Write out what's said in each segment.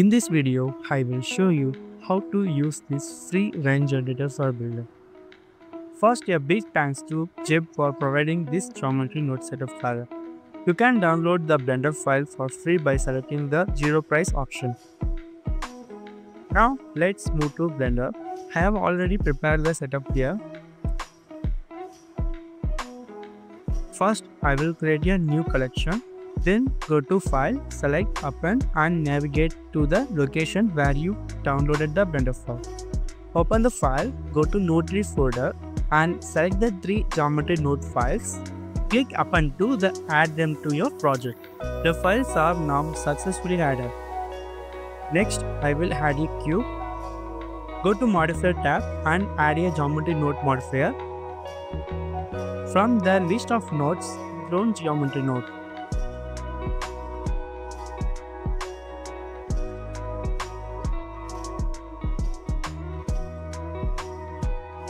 In this video, I will show you how to use this free range generator for Blender. First, a big thanks to Jepe for providing this geometry node setup file. You can download the Blender file for free by selecting the zero price option. Now, let's move to Blender. I have already prepared the setup here. First, I will create a new collection. Then go to File, select Append and navigate to the location where you downloaded the Blender file. Open the file, go to Node Tree folder and select the three geometry node files. Click Append to add them to your project. The files are now successfully added. Next, I will add a cube. Go to Modifier tab and add a geometry node modifier. From the list of nodes, clone geometry node.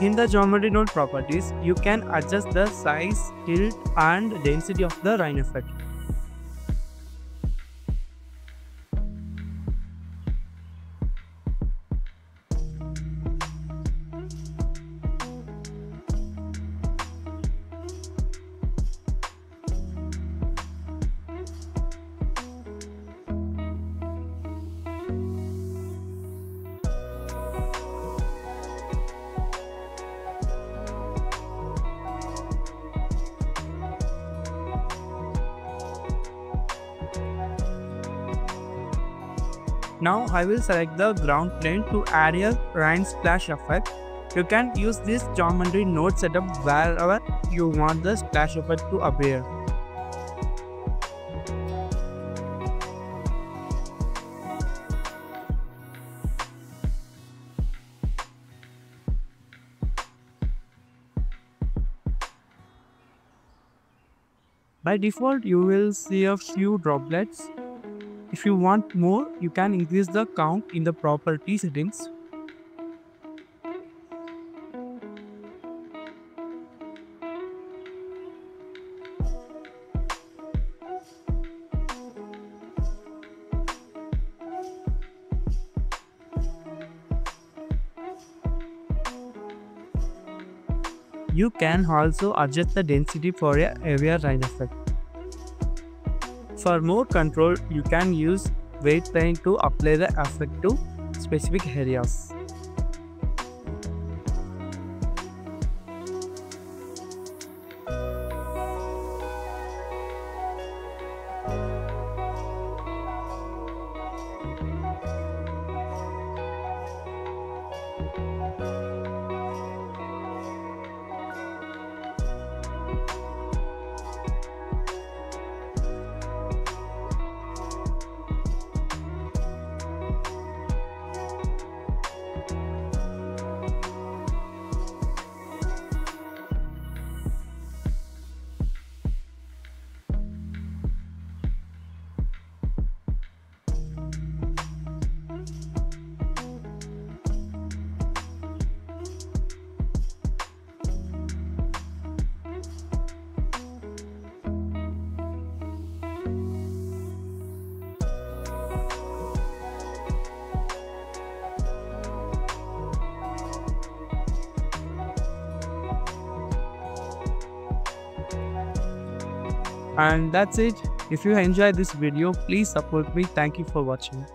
In the geometry node properties, you can adjust the size, tilt and density of the rain effect. Now I will select the ground plane to add a rain splash effect. You can use this geometry node setup wherever you want the splash effect to appear. By default, you will see a few droplets. If you want more, you can increase the count in the property settings. You can also adjust the density for a heavier rain effect. For more control, you can use weight plane to apply the effect to specific areas. And that's it. If you enjoyed this video, please support me. Thank you for watching.